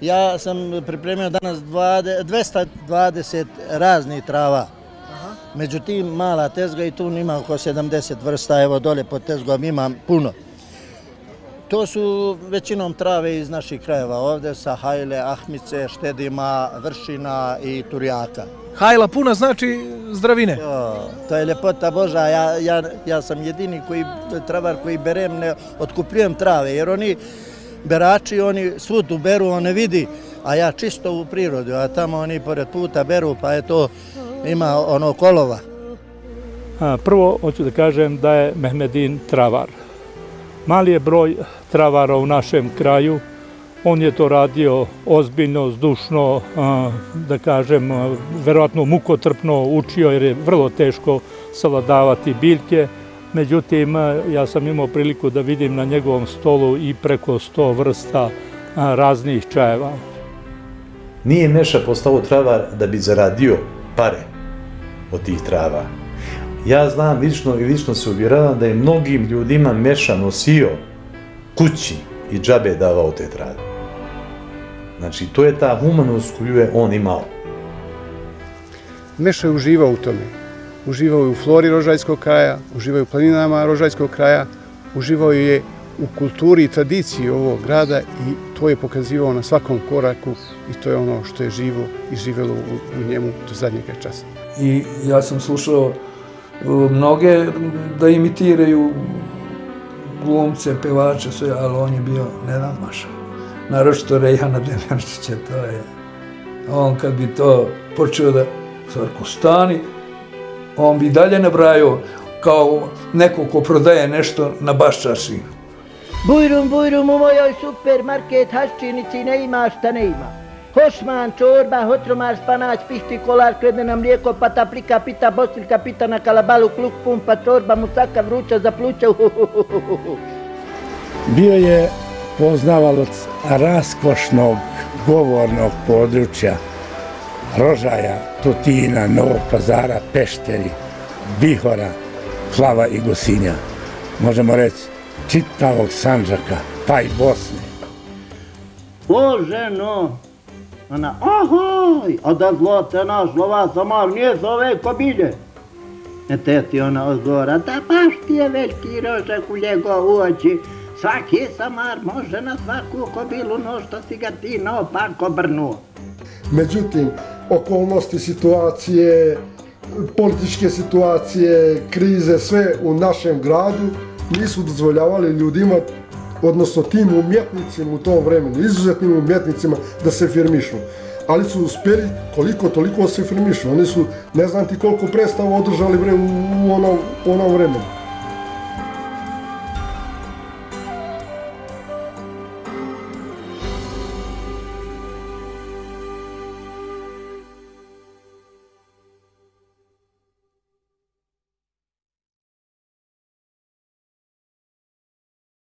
Ja sam pripremio danas 220 raznih trava. Međutim, mala tezga i tu imam oko 70 vrsta, evo dole pod tezgom imam puno. To su većinom trave iz naših krajeva ovde, sa hajle, ahmice, štedima, vršina i turjaka. Hajla puna znači zdravine? To je lepota Boža, ja sam jedini travar koji berem, ne otkupljujem trave, jer oni berači, oni svud uberu, on ne vidi, a ja čisto u prirodu, a tamo oni pored puta beru, pa je to, ima ono kolova. Prvo hoću da kažem da je Mehmedin travar. Mali je broj travara u našem kraju, on je to radio ozbiljno, zdušno, da kažem, verovatno mukotrpno učio jer je vrlo teško savladavati biljke. Međutim, ja sam imao priliku da vidim na njegovom stolu i preko 100 vrsta raznih čajeva. Nije Meša postao travar da bi zaradio pare od tih trava. Ja znam lično i lično se uvjeravam da je mnogim ljudima Meša nosio kući i džabe davao te trave. Znači, to je ta humanost koju je on imao. Meša je uživao u tome. Uživao je u flori Rožajskog kraja, uživao je u planinama Rožajskog kraja, uživao je u kulturi i tradiciji ovog grada i to je pokazivao na svakom koraku i to je ono što je živo i živelo u njemu do zadnjega časa. I ja sam slušao mnoge da imitiraju glumce, pevače, sve, ali on je bio nenadmašan. Naročito Rejana Demirčića, to je... On kad bi to počeo da stani, on bi dalje nabrajao kao neko ko prodaje nešto na baščaši. Bujrum, bujrum, u mojoj supermarket haščinici ne ima šta ne ima. Hošman, čorba, hotromar, spanać, pišti, kolar, kredena, mlijeko, pata, plika, pita, bosilka, pita na kalabalu, kluk, pumpa, čorba, musaka, vruća, za pluća. Bio je poznavalac raskošnog govornog područja Rožaja, Tutina, Novog Pazara, Pešteri, Vihora, Plava i Gusinja. Možemo reći čitavog Sandžaka, pa i Bosne. O ženo! Ona, ahoj, a da zlota naš lova samar nije zove ko bilje. Te ti ona odgovora, da baš ti je veliki rožak u njegov uoči. Svaki samar može na svaku kobilu, no što si ga ti naopak obrnuo. Međutim, okolnosti situacije, političke situacije, krize, sve u našem gradu nisu dozvoljavali ljudima, odnosno tim umjetnicima u tom vremenu, izuzetnim umjetnicima, da se firmišu. Ali su uspjeli koliko toliko se firmišu. Oni su ne znam ti koliko predstava održali u onom vremenu.